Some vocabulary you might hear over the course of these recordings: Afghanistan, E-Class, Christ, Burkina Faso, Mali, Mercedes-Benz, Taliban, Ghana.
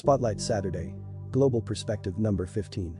Spotlight Saturday. Global Perspective Number 15.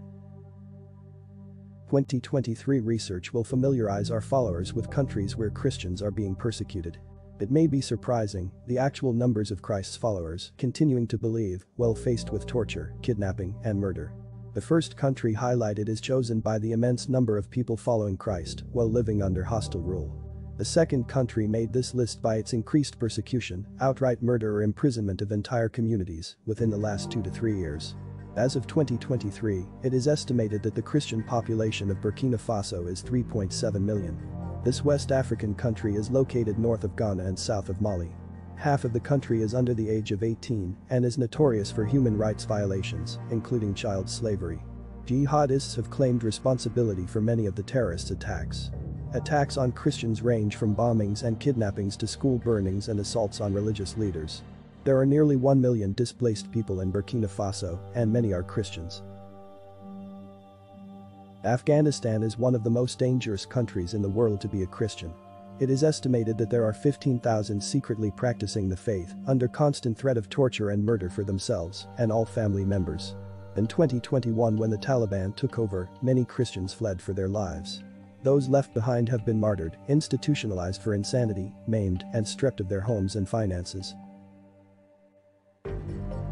2023 research will familiarize our followers with countries where Christians are being persecuted. It may be surprising, the actual numbers of Christ's followers continuing to believe while faced with torture, kidnapping, and murder. The first country highlighted is chosen by the immense number of people following Christ while living under hostile rule. The second country made this list by its increased persecution, outright murder or imprisonment of entire communities within the last 2 to 3 years. As of 2023, it is estimated that the Christian population of Burkina Faso is 3.7 million. This West African country is located north of Ghana and south of Mali. Half of the country is under the age of 18 and is notorious for human rights violations, including child slavery. Jihadists have claimed responsibility for many of the terrorist attacks. Attacks on Christians range from bombings and kidnappings to school burnings and assaults on religious leaders. There are nearly 1 million displaced people in Burkina Faso, and many are Christians. Afghanistan is one of the most dangerous countries in the world to be a Christian. It is estimated that there are 15,000 secretly practicing the faith under constant threat of torture and murder for themselves and all family members. In 2021, when the Taliban took over, many Christians fled for their lives. Those left behind have been martyred, institutionalized for insanity, maimed, and stripped of their homes and finances.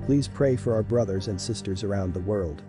Please pray for our brothers and sisters around the world.